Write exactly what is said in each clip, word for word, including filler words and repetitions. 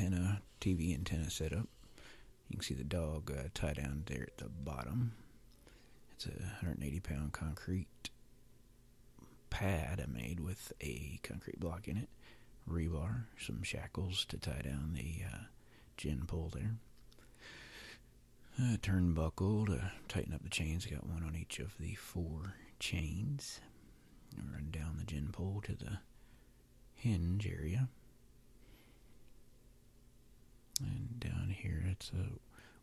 antenna, T V antenna setup. You can see the dog uh, tie down there at the bottom. It's a one hundred eighty pound concrete pad I made with a concrete block in it, rebar, some shackles to tie down the uh, gin pole there. A turnbuckle to tighten up the chains. Got one on each of the four chains. Run down the gin pole to the hinge area. And down here, it's a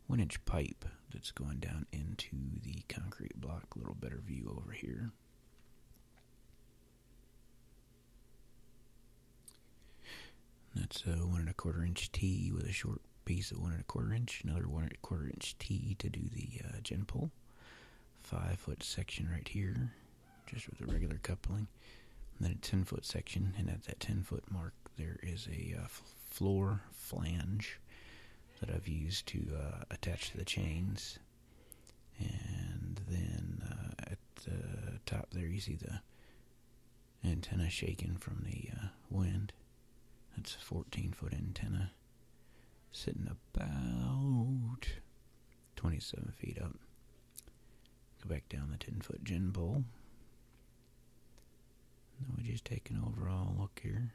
one inch pipe that's going down into the concrete block. A little better view over here. That's a one and a quarter inch T with a short piece of one and a quarter inch, another one and a quarter inch T to do the uh, gin pole. Five foot section right here, just with a regular coupling. And then a ten foot section, and at that ten foot mark, there is a uh, floor flange that I've used to uh, attach to the chains. And then uh, at the top there, you see the antenna shaking from the uh, wind. That's a fourteen foot antenna, sitting about twenty-seven feet up. Go back down the ten foot gin pole. Now we just take an overall look here.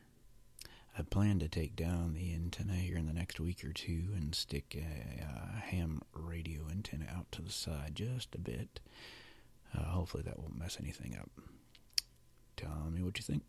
I plan to take down the antenna here in the next week or two and stick a, a ham radio antenna out to the side just a bit. Uh, hopefully that won't mess anything up. Tell me what you think.